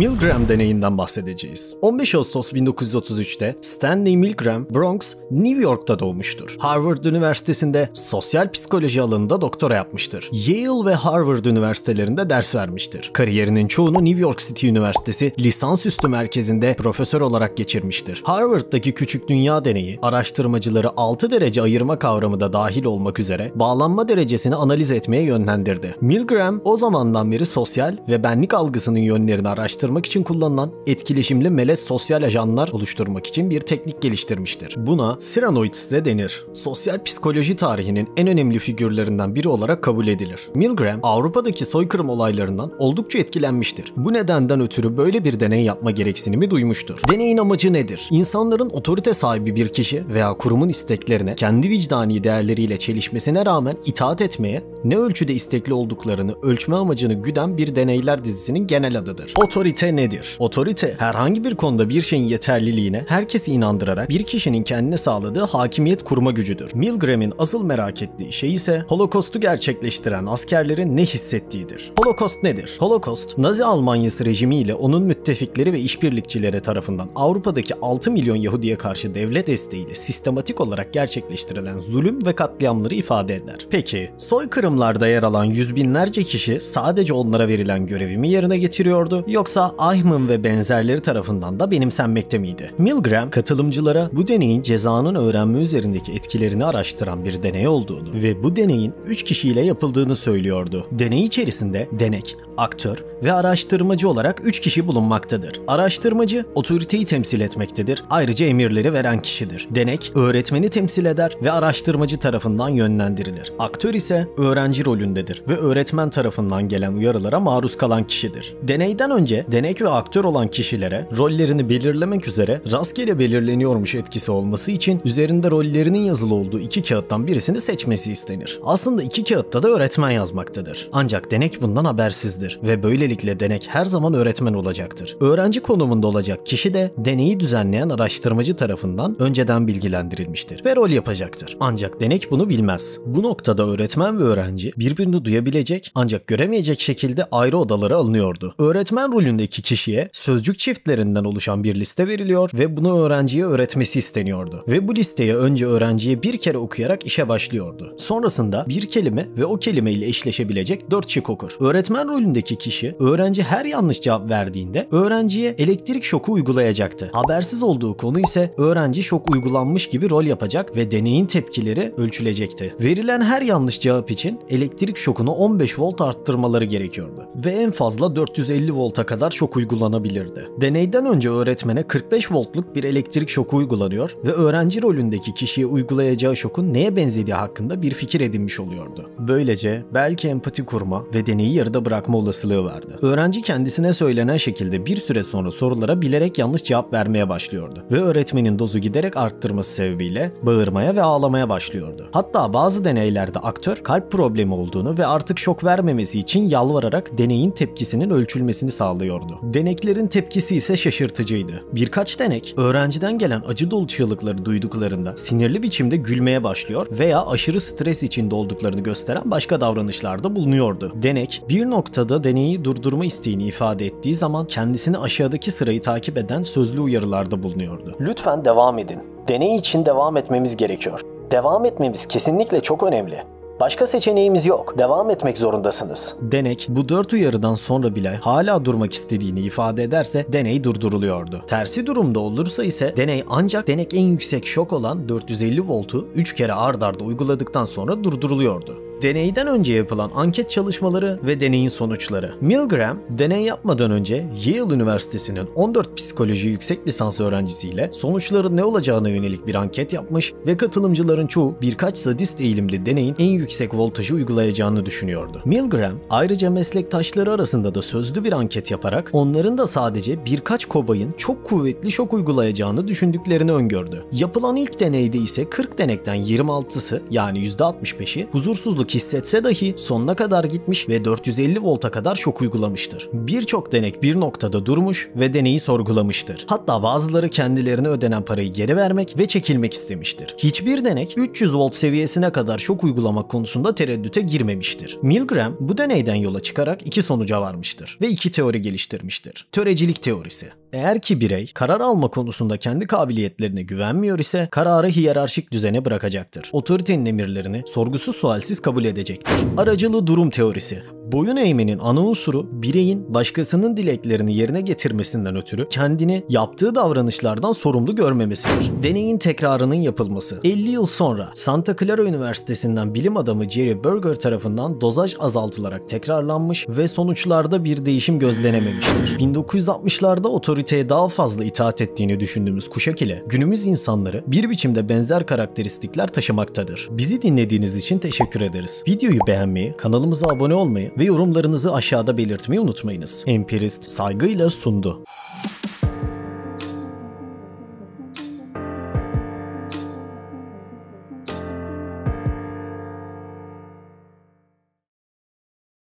Milgram deneyinden bahsedeceğiz. 15 Ağustos 1933'te Stanley Milgram, Bronx, New York'ta doğmuştur. Harvard Üniversitesi'nde sosyal psikoloji alanında doktora yapmıştır. Yale ve Harvard Üniversitelerinde ders vermiştir. Kariyerinin çoğunu New York City Üniversitesi lisansüstü merkezinde profesör olarak geçirmiştir. Harvard'daki Küçük Dünya Deneyi, araştırmacıları 6 derece ayırma kavramı da dahil olmak üzere bağlanma derecesini analiz etmeye yönlendirdi. Milgram o zamandan beri sosyal ve benlik algısının yönlerini araştırmak için kullanılan etkileşimli melez sosyal ajanlar oluşturmak için bir teknik geliştirmiştir. Buna Cyranoids de denir. Sosyal psikoloji tarihinin en önemli figürlerinden biri olarak kabul edilir. Milgram, Avrupa'daki soykırım olaylarından oldukça etkilenmiştir. Bu nedenden ötürü böyle bir deney yapma gereksinimi duymuştur. Deneyin amacı nedir? İnsanların otorite sahibi bir kişi veya kurumun isteklerine kendi vicdani değerleriyle çelişmesine rağmen itaat etmeye, ne ölçüde istekli olduklarını ölçme amacını güden bir deneyler dizisinin genel adıdır. Otorite nedir? Otorite, herhangi bir konuda bir şeyin yeterliliğine herkesi inandırarak bir kişinin kendine sağladığı hakimiyet kurma gücüdür. Milgram'in asıl merak ettiği şey ise Holokost'u gerçekleştiren askerlerin ne hissettiğidir. Holokost nedir? Holokost, Nazi Almanyası rejimi ile onun müttefikleri ve işbirlikçileri tarafından Avrupa'daki 6 milyon Yahudi'ye karşı devlet desteğiyle sistematik olarak gerçekleştirilen zulüm ve katliamları ifade eder. Peki, soykırımlarda yer alan yüz binlerce kişi sadece onlara verilen görevi mi yerine getiriyordu, yoksa Eichmann ve benzerleri tarafından da benimsenmekte miydi? Milgram, katılımcılara bu deneyin cezanın öğrenme üzerindeki etkilerini araştıran bir deney olduğunu ve bu deneyin 3 kişiyle yapıldığını söylüyordu. Deney içerisinde denek, aktör ve araştırmacı olarak 3 kişi bulunmaktadır. Araştırmacı, otoriteyi temsil etmektedir, ayrıca emirleri veren kişidir. Denek, öğretmeni temsil eder ve araştırmacı tarafından yönlendirilir. Aktör ise öğrenci rolündedir ve öğretmen tarafından gelen uyarılara maruz kalan kişidir. Deneyden önce denek ve aktör olan kişilere rollerini belirlemek üzere rastgele belirleniyormuş etkisi olması için üzerinde rollerinin yazılı olduğu 2 kağıttan birisini seçmesi istenir. Aslında 2 kağıtta da öğretmen yazmaktadır. Ancak denek bundan habersizdir ve böylelikle denek her zaman öğretmen olacaktır. Öğrenci konumunda olacak kişi de deneyi düzenleyen araştırmacı tarafından önceden bilgilendirilmiştir ve rol yapacaktır. Ancak denek bunu bilmez. Bu noktada öğretmen ve öğrenci birbirini duyabilecek ancak göremeyecek şekilde ayrı odalara alınıyordu. Öğretmen rolündeki kişiye sözcük çiftlerinden oluşan bir liste veriliyor ve bunu öğrenciye öğretmesi isteniyordu. Ve bu listeyi önce öğrenciye bir kere okuyarak işe başlıyordu. Sonrasında bir kelime ve o kelime ile eşleşebilecek 4 şık okur. Öğretmen rolündeki kişi öğrenci her yanlış cevap verdiğinde öğrenciye elektrik şoku uygulayacaktı. Habersiz olduğu konu ise öğrenci şok uygulanmış gibi rol yapacak ve deneyin tepkileri ölçülecekti. Verilen her yanlış cevap için elektrik şokunu 15 volt arttırmaları gerekiyordu ve en fazla 450 volta kadar şok uygulanabilirdi. Deneyden önce öğretmene 45 voltluk bir elektrik şoku uygulanıyor ve öğrenci rolündeki kişiye uygulayacağı şokun neye benzediği hakkında bir fikir edinmiş oluyordu. Böylece belki empati kurma ve deneyi yarıda bırakma olasılığı vardı. Öğrenci kendisine söylenen şekilde bir süre sonra sorulara bilerek yanlış cevap vermeye başlıyordu ve öğretmenin dozu giderek arttırması sebebiyle bağırmaya ve ağlamaya başlıyordu. Hatta bazı deneylerde aktör kalp problemi olduğunu ve artık şok vermemesi için yalvararak deneyin tepkisinin ölçülmesini sağlıyordu. Deneklerin tepkisi ise şaşırtıcıydı. Birkaç denek öğrenciden gelen acı dolu çığlıkları duyduklarında sinirli biçimde gülmeye başlıyor veya aşırı stres içinde olduklarını gösteren başka davranışlarda bulunuyordu. Denek bir noktada deneyi durdurma isteğini ifade ettiği zaman kendisini aşağıdaki sırayı takip eden sözlü uyarılarda bulunuyordu. Lütfen devam edin. Deney için devam etmemiz gerekiyor. Devam etmemiz kesinlikle çok önemli. Başka seçeneğimiz yok. Devam etmek zorundasınız. Denek bu 4 uyarıdan sonra bile hala durmak istediğini ifade ederse deney durduruluyordu. Tersi durumda olursa ise deney ancak denek en yüksek şok olan 450 voltu 3 kere ard arda uyguladıktan sonra durduruluyordu. Deneyden önce yapılan anket çalışmaları ve deneyin sonuçları. Milgram, deney yapmadan önce Yale Üniversitesi'nin 14 psikoloji yüksek lisans öğrencisiyle sonuçların ne olacağına yönelik bir anket yapmış ve katılımcıların çoğu birkaç sadist eğilimli deneyin en yüksek voltajı uygulayacağını düşünüyordu. Milgram, ayrıca meslektaşları arasında da sözlü bir anket yaparak onların da sadece birkaç kobayın çok kuvvetli şok uygulayacağını düşündüklerini öngördü. Yapılan ilk deneyde ise 40 denekten 26'sı yani %65'i huzursuzluk şok hissetse dahi sonuna kadar gitmiş ve 450 volta kadar şok uygulamıştır. Birçok denek bir noktada durmuş ve deneyi sorgulamıştır. Hatta bazıları kendilerine ödenen parayı geri vermek ve çekilmek istemiştir. Hiçbir denek 300 volt seviyesine kadar şok uygulamak konusunda tereddüte girmemiştir. Milgram bu deneyden yola çıkarak iki sonuca varmıştır ve iki teori geliştirmiştir. Törecilik teorisi. Eğer ki birey karar alma konusunda kendi kabiliyetlerine güvenmiyor ise kararı hiyerarşik düzene bırakacaktır. Otoritenin emirlerini sorgusuz sualsiz kabul edecektir. Aracılı durum teorisi. Boyun eğmenin ana unsuru bireyin başkasının dileklerini yerine getirmesinden ötürü kendini yaptığı davranışlardan sorumlu görmemesidir. Deneyin tekrarının yapılması. 50 yıl sonra Santa Clara Üniversitesi'nden bilim adamı Jerry Burger tarafından dozaj azaltılarak tekrarlanmış ve sonuçlarda bir değişim gözlenememiştir. 1960'larda otoriteye daha fazla itaat ettiğini düşündüğümüz kuşak ile günümüz insanları bir biçimde benzer karakteristikler taşımaktadır. Bizi dinlediğiniz için teşekkür ederiz. Videoyu beğenmeyi, kanalımıza abone olmayı ve yorumlarınızı aşağıda belirtmeyi unutmayınız. Empirist saygıyla sundu.